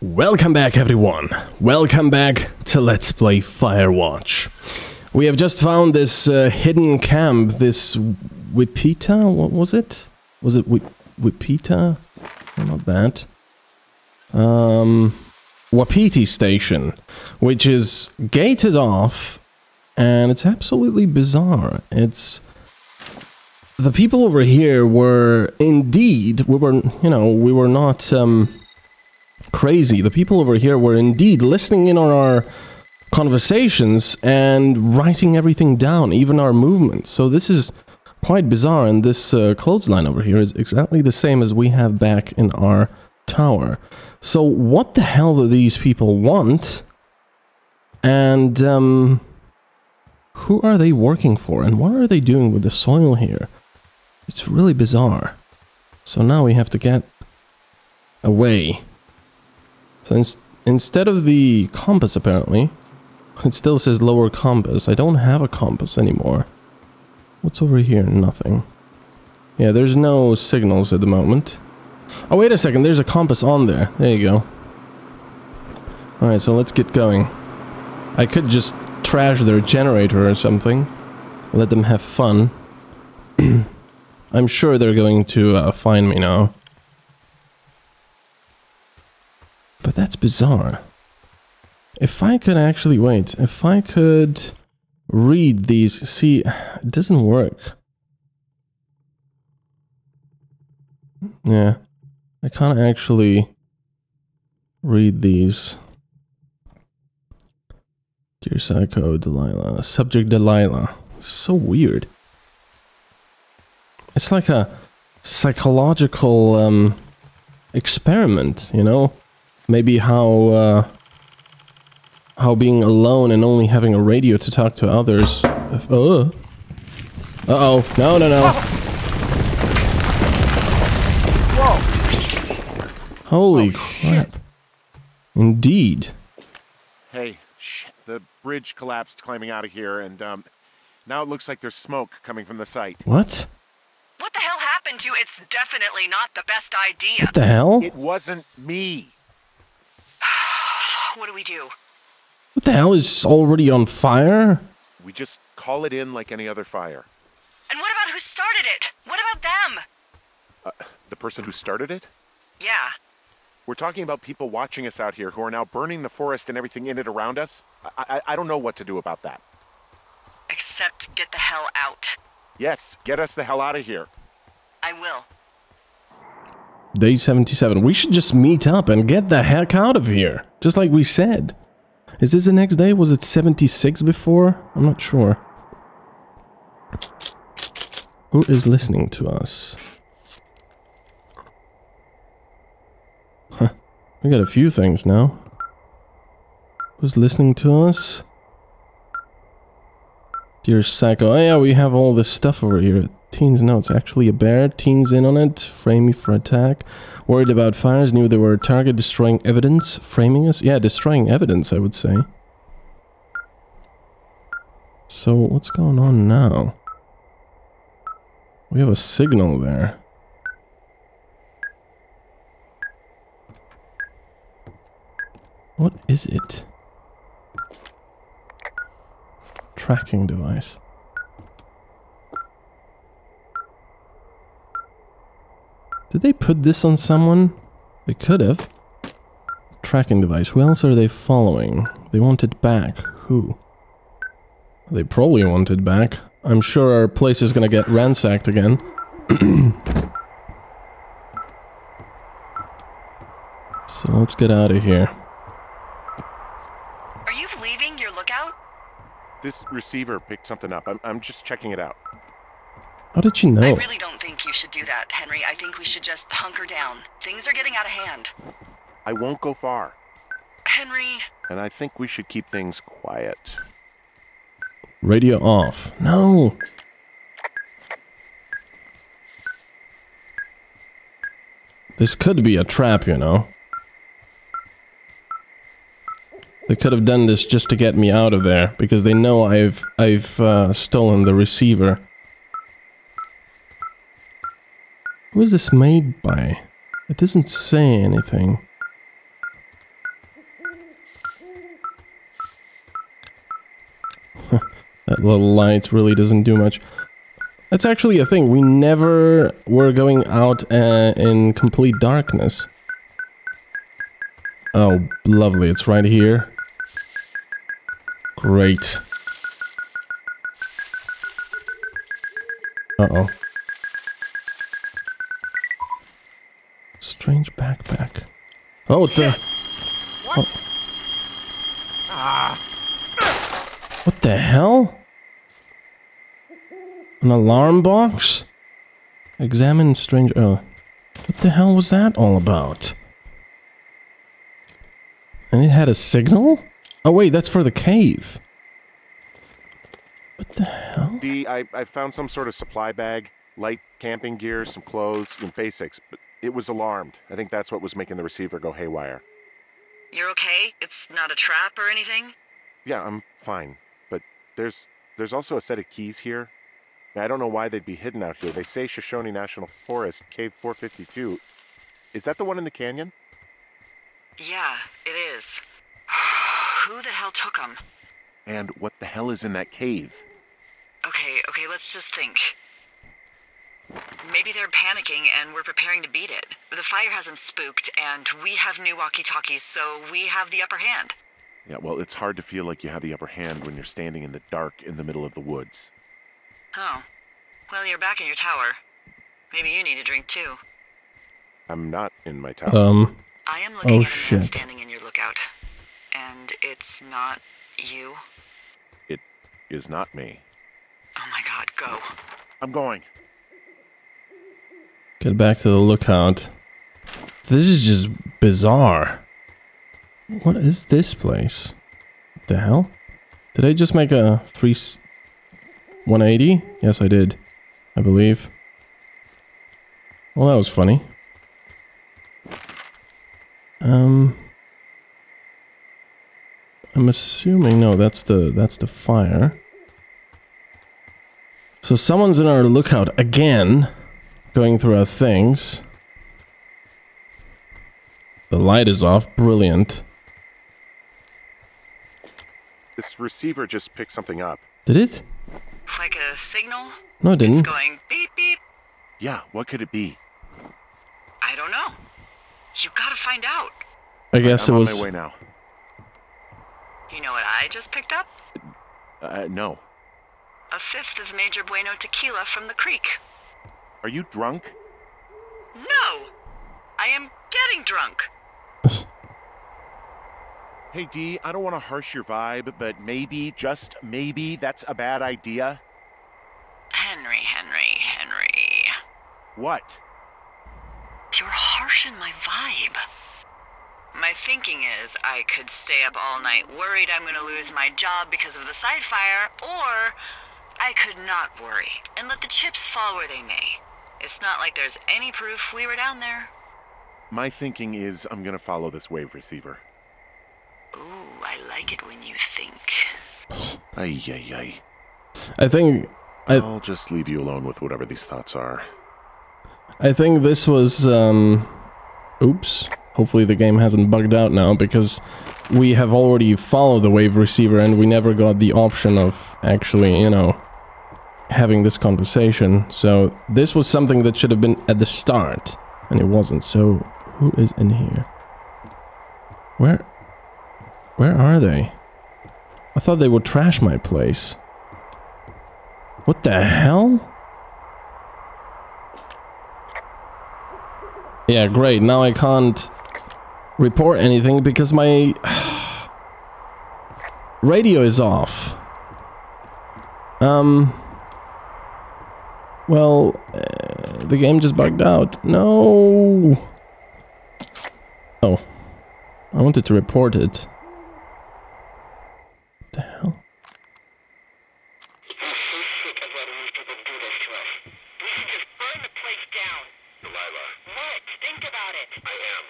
Welcome back, everyone. Welcome back to Let's Play Firewatch. We have just found this hidden camp, this Wapiti, what was it? Was it Wapiti? No, not that. Wapiti Station, which is gated off, and it's absolutely bizarre. It's... The people over here were indeed, we were not, crazy. The people over here were indeed listening in on our conversations and writing everything down, even our movements. So this is quite bizarre, and this clothesline over here is exactly the same as we have back in our tower. So what the hell do these people want? And, who are they working for, and what are they doing with the soil here? It's really bizarre. So now we have to get away. So instead of the compass, apparently, it still says lower compass. I don't have a compass anymore. What's over here? Nothing. Yeah, there's no signals at the moment. Oh, wait a second. There's a compass on there. There you go. Alright, so let's get going. I could just trash their generator or something. Let them have fun. I'm sure they're going to find me now. But that's bizarre. If I could actually... Wait. If I could read these... See, it doesn't work. Yeah. I can't actually read these. Dear Psycho, Delilah. Subject, Delilah. So weird. It's like a psychological experiment, you know? Maybe how being alone and only having a radio to talk to others... Oh. Uh-oh. No, no, no. Whoa. Holy crap. Shit. Indeed. Hey, shit. The bridge collapsed climbing out of here, and now it looks like there's smoke coming from the site. What? What the hell happened to you? It's definitely not the best idea. What the hell? It wasn't me. What do we do? What the hell is already on fire? We just call it in like any other fire. And what about who started it? What about them? The person who started it? Yeah. We're talking about people watching us out here who are now burning the forest and everything in it around us. I don't know what to do about that. Except get the hell out. Yes, get us the hell out of here. I will. Day 77. We should just meet up and get the heck out of here. Just like we said. Is this the next day? Was it 76 before? I'm not sure. Who is listening to us? We got a few things now. Who's listening to us? Dear Psycho. Oh yeah, we have all this stuff over here. Teens, no, it's actually a bear. Teens in on it. Frame me for attack. Worried about fires. Knew they were a target. Destroying evidence. Framing us? Yeah, destroying evidence, I would say. So, what's going on now? We have a signal there. What is it? Tracking device. Did they put this on someone? They could have. Tracking device. Who else are they following? They want it back. Who? They probably want it back. I'm sure our place is gonna get ransacked again. So let's get out of here. This receiver picked something up. I'm just checking it out. How did you know? I really don't think you should do that, Henry. I think we should just hunker down. Things are getting out of hand. I won't go far. Henry. And I think we should keep things quiet. Radio off. No. This could be a trap, you know. They could have done this just to get me out of there, because they know I've stolen the receiver. Who is this made by? It doesn't say anything. That little light really doesn't do much. That's actually a thing. We never were going out in complete darkness. Oh, lovely. It's right here. Great. Uh-oh. Strange backpack. Oh, it's a... What? Oh. What the hell? An alarm box? Examine strange... Oh. What the hell was that all about? And it had a signal? Oh wait, that's for the cave. What the hell? D, I found some sort of supply bag, light camping gear, some clothes, and basics, but it was alarmed. I think that's what was making the receiver go haywire. You're okay? It's not a trap or anything? Yeah, I'm fine. But there's also a set of keys here. I don't know why they'd be hidden out here. They say Shoshone National Forest, Cave 452. Is that the one in the canyon? Yeah, it is. Who the hell took them? And what the hell is in that cave? Okay, let's just think. Maybe they're panicking and we're preparing to beat it. The fire has them spooked and we have new walkie-talkies, so we have the upper hand. Yeah, well, it's hard to feel like you have the upper hand when you're standing in the dark in the middle of the woods. Oh. Well, you're back in your tower. Maybe you need a drink, too. I'm not in my tower. I am looking at a man standing in your lookout. And it's not you? It is not me. Oh my god, go. I'm going. Get back to the lookout. This is just bizarre. What is this place? What the hell? Did I just make a 180? Yes, I did. I believe. Well, that was funny. I'm assuming no, that's the fire. So someone's in our lookout again, going through our things. The light is off. Brilliant. This receiver just picked something up. Did it? Like a signal? No, it didn't. It's going beep beep. Yeah, what could it be? I don't know. You gotta find out. I guess it was. I'm on my way now. You know what I just picked up? No. A fifth of Major Bueno tequila from the creek. Are you drunk? No! I am getting drunk. Hey, D, I don't want to harsh your vibe, but maybe, just maybe, that's a bad idea. Henry. What? You're harshing my vibe. My thinking is I could stay up all night worried I'm going to lose my job because of the side fire, or I could not worry and let the chips fall where they may. It's not like there's any proof we were down there. My thinking is I'm going to follow this wave receiver. Ooh, I like it when you think. Ay. I think... I'll just leave you alone with whatever these thoughts are. I think this was, Oops. Hopefully the game hasn't bugged out now, because we have already followed the wave receiver and we never got the option of actually, you know, having this conversation. So this was something that should have been at the start, and it wasn't. So who is in here? Where are they? I thought they would trash my place. What the hell? Yeah, great. Now I can't report anything because my radio is off. Well, the game just bugged out. No. Oh, I wanted to report it. The hell? We should just burn the place down. Delilah. What? Think about it. I am.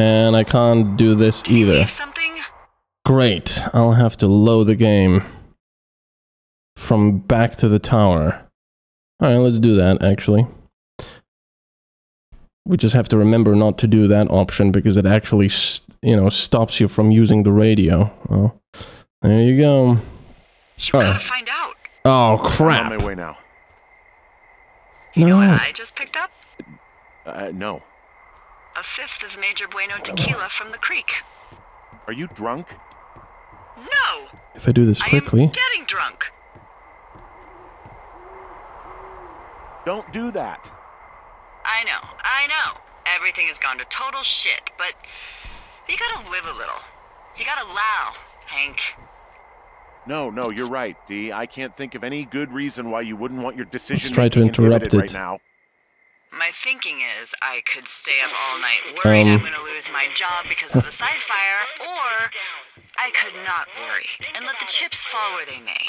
And I can't do this either. Great. I'll have to load the game from back to the tower. All right, let's do that actually. We just have to remember not to do that option because it actually, you know, stops you from using the radio. Oh, there you go. You gotta find out. Oh crap! I'm on my way now. You know what I just picked up? No. A fifth of Major Bueno tequila from the creek. Are you drunk? No. If I do this quickly, I am getting drunk. Don't do that. I know, I know. Everything has gone to total shit, but you gotta live a little. You gotta allow, Hank. No, no, you're right, Dee. I can't think of any good reason why you wouldn't want your decision to interrupt it right now. My thinking is I could stay up all night worried I'm going to lose my job because of the side fire, or I could not worry and let the chips fall where they may.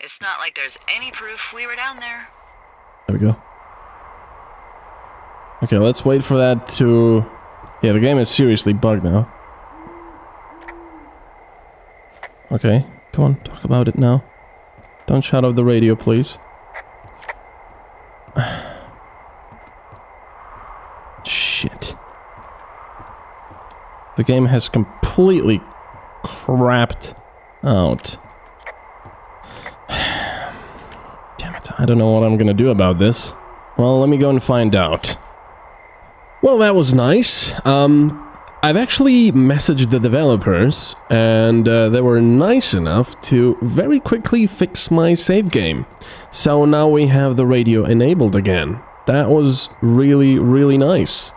It's not like there's any proof we were down there. There we go. Okay, let's wait for that to... Yeah, the game is seriously bugged now. Okay, come on, talk about it now. Don't shout out the radio, please. Shit. The game has completely crapped out. Damn it, I don't know what I'm gonna do about this. Well, let me go and find out. Well, that was nice. I've actually messaged the developers, and they were nice enough to very quickly fix my save game. So now we have the radio enabled again. That was really, really nice.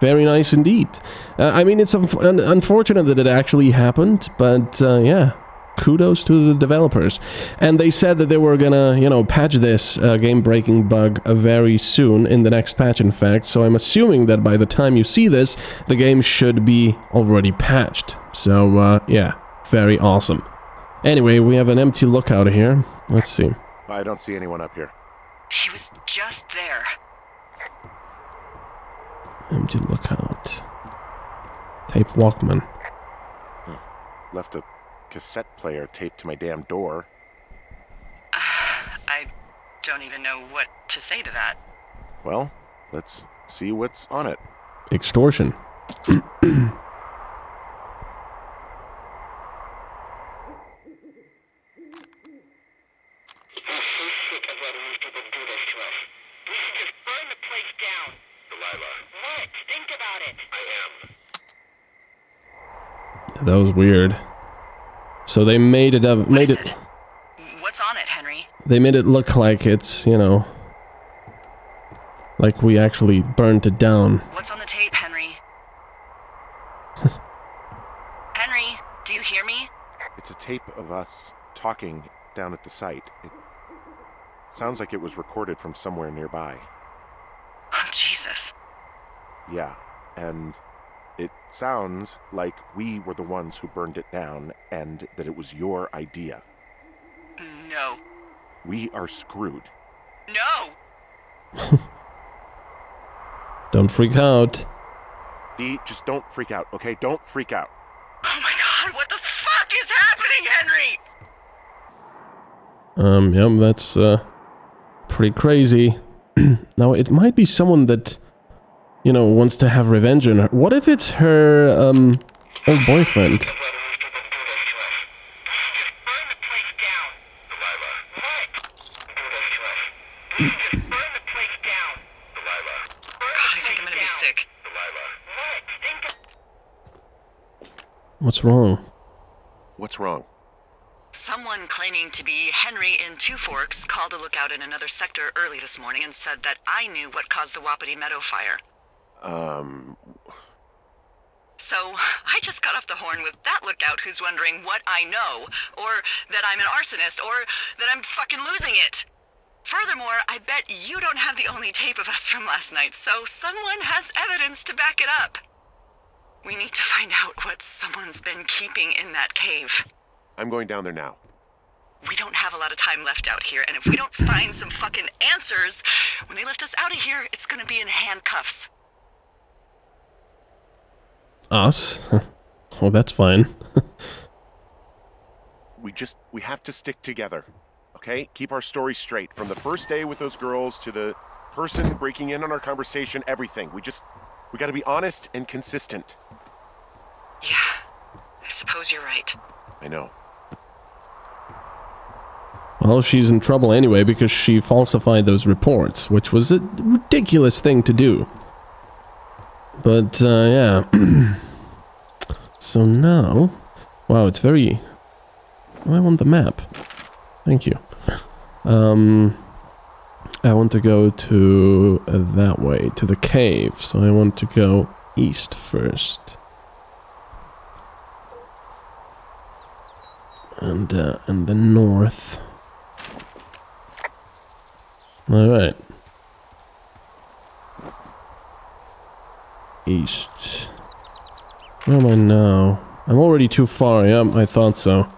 Very nice indeed. I mean, it's unfortunate that it actually happened, but yeah. Kudos to the developers. And they said that they were gonna, you know, patch this game-breaking bug very soon, in the next patch, in fact. So I'm assuming that by the time you see this, the game should be already patched. So, yeah, very awesome. Anyway, we have an empty lookout here. Let's see. I don't see anyone up here. He was just there. Empty lookout. Tape Walkman. Left a cassette player taped to my damn door. I don't even know what to say to that. Well, let's see what's on it. Extortion. What? Think about it. I am. That was weird. So they made it up. What's on it, Henry? They made it look like it's, you know, like we actually burned it down. What's on the tape, Henry? Henry, do you hear me? It's a tape of us talking down at the site. It sounds like it was recorded from somewhere nearby. Oh, Jesus. Yeah, and it sounds like we were the ones who burned it down, and that it was your idea. No. We are screwed. No! Don't freak out. Dee, just don't freak out, okay? Don't freak out. Oh my god, what the fuck is happening, Henry? Yeah, that's, pretty crazy. Now, it might be someone that, you know, wants to have revenge on her. What if it's her, old boyfriend? God, I think I'm gonna be sick. What's wrong? What's wrong? Someone claiming to be Henry in Two Forks called a lookout in another sector early this morning and said that I knew what caused the Wapiti Meadow fire. So, I just got off the horn with that lookout who's wondering what I know, or that I'm an arsonist, or that I'm fucking losing it. Furthermore, I bet you don't have the only tape of us from last night, so someone has evidence to back it up. We need to find out what someone's been keeping in that cave. I'm going down there now. We don't have a lot of time left out here, and if we don't find some fucking answers, when they lift us out of here, it's gonna be in handcuffs. Us? Well, that's fine. we have to stick together, okay? Keep our story straight. From the first day with those girls to the person breaking in on our conversation, everything. We just We gotta be honest and consistent. Yeah, I suppose you're right. I know. Well, she's in trouble anyway because she falsified those reports, which was a ridiculous thing to do. But, yeah. So now... Wow, it's very... I want the map. Thank you. I want to go to... that way, to the cave. So I want to go east first. And then north. Alright. East. Where am I now? I'm already too far, yeah, I thought so.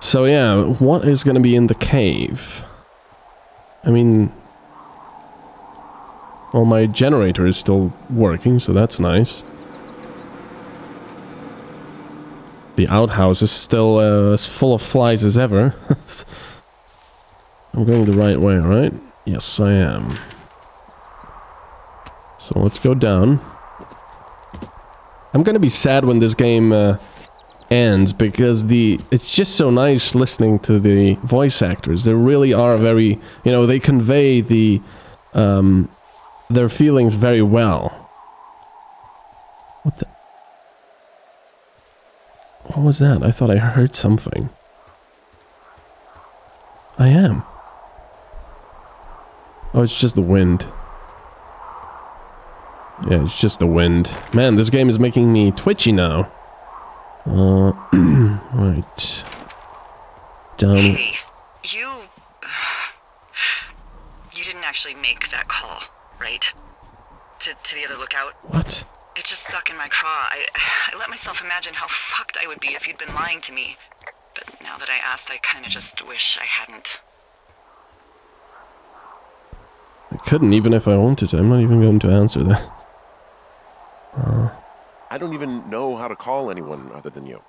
So yeah, what is gonna be in the cave? I mean... Well, my generator is still working, so that's nice. The outhouse is still as full of flies as ever. I'm going the right way, right? Yes, I am. So let's go down. I'm gonna be sad when this game ends, because it's just so nice listening to the voice actors. They really are very... You know, they convey the... their feelings very well. What the... What was that? I thought I heard something. I am. Oh, it's just the wind. Yeah, it's just the wind. Man, this game is making me twitchy now. Right. Down. Hey, you didn't actually make that call, right? To the other lookout? What? It just stuck in my craw. I let myself imagine how fucked I would be if you'd been lying to me. But now that I asked, I kind of just wish I hadn't. I couldn't, even if I wanted to. I'm not even going to answer that. I don't even know how to call anyone other than you.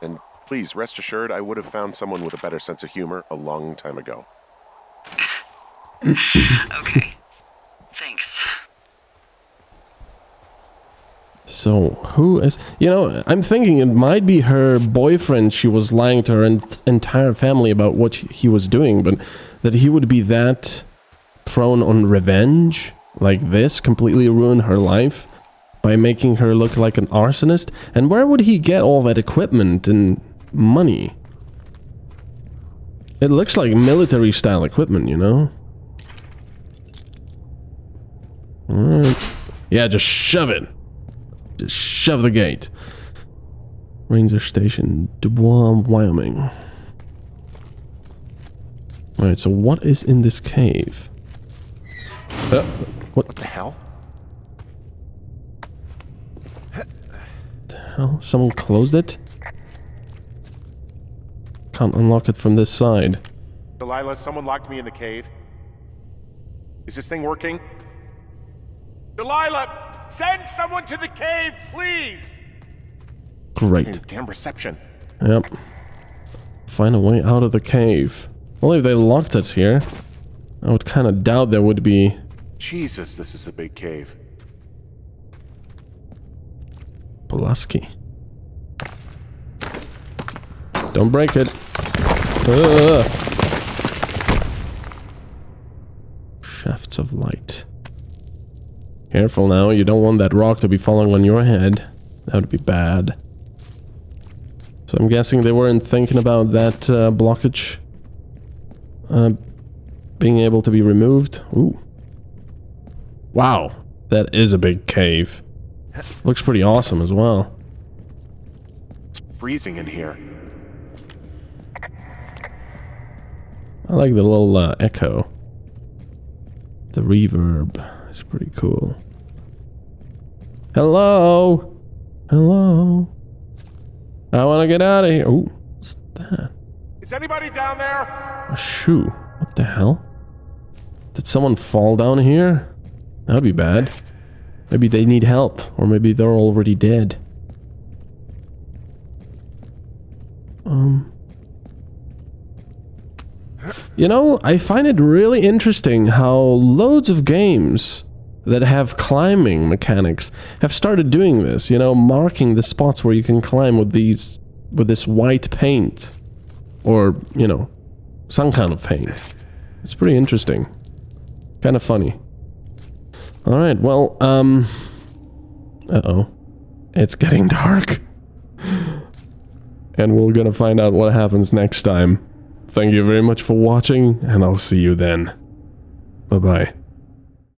And please, rest assured, I would have found someone with a better sense of humor a long time ago. Okay. Thanks. So, who is... You know, I'm thinking it might be her boyfriend. She was lying to her entire family about what he was doing, but that he would be that... prone on revenge like this, completely ruin her life by making her look like an arsonist. And where would he get all that equipment and money? It looks like military style equipment, you know. Alright. Yeah, just shove it, just shove the gate. Ranger Station, Du Bois, Wyoming. Alright, so what is in this cave? What the hell? What the hell? Someone closed it? Can't unlock it from this side. Delilah, someone locked me in the cave. Is this thing working? Delilah! Send someone to the cave, please! Great. Damn reception. Yep. Find a way out of the cave. Only if they locked us here. I would kind of doubt there would be... Jesus, this is a big cave. Polaski. Don't break it. Shafts of light. Careful now, you don't want that rock to be falling on your head. That would be bad. So I'm guessing they weren't thinking about that blockage. Being able to be removed. Ooh. Wow, that is a big cave. Looks pretty awesome as well. It's freezing in here. I like the little echo. The reverb is pretty cool. Hello? Hello? I want to get out of here. Ooh, what's that? Is anybody down there? A shoe. What the hell? Did someone fall down here? That would be bad. Maybe they need help, or maybe they're already dead. You know, I find it really interesting how loads of games that have climbing mechanics have started doing this, you know, marking the spots where you can climb with these, with this white paint. Or, you know, some kind of paint. It's pretty interesting. Kind of funny. Alright, well, uh-oh. It's getting dark. And we're gonna find out what happens next time. Thank you very much for watching, and I'll see you then. Bye-bye.